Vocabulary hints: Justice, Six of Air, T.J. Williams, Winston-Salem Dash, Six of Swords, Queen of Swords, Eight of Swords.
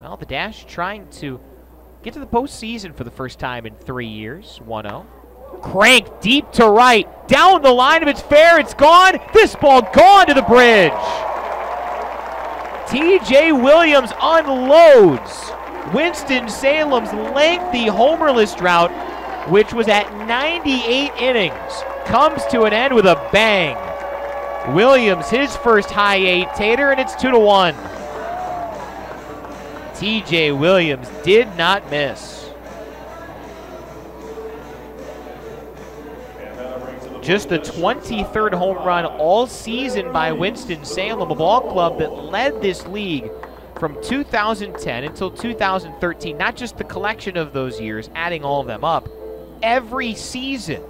Well, the Dash trying to get to the postseason for the first time in 3 years. 1-0. Crank deep to right. Down the line. If it's fair, it's gone. This ball gone to the bridge. T.J. Williams unloads Winston-Salem's lengthy homerless drought, which was at 98 innings, comes to an end with a bang. Williams, his first high eight tater, and it's 2-1. T.J. Williams did not miss. Just the 23rd home run all season by Winston-Salem, a ball club that led this league from 2010 until 2013, not just the collection of those years, adding all of them up, every season.